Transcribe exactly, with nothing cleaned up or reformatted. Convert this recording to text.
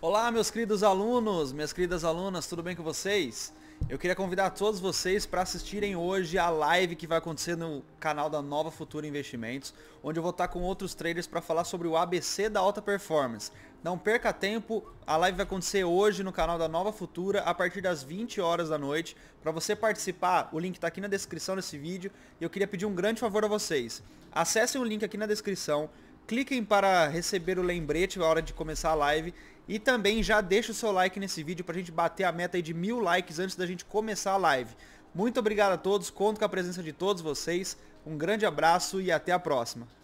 Olá, meus queridos alunos, minhas queridas alunas, tudo bem com vocês? Eu queria convidar todos vocês para assistirem hoje a live que vai acontecer no canal da Nova Futura Investimentos, onde eu vou estar com outros traders para falar sobre o A B C da alta performance. Não perca tempo, a live vai acontecer hoje no canal da Nova Futura a partir das vinte horas da noite. Para você participar, o link está aqui na descrição desse vídeo e eu queria pedir um grande favor a vocês. Acessem o link aqui na descrição, cliquem para receber o lembrete na hora de começar a live e também já deixa o seu like nesse vídeo para a gente bater a meta aí de mil likes antes da gente começar a live. Muito obrigado a todos, conto com a presença de todos vocês, um grande abraço e até a próxima.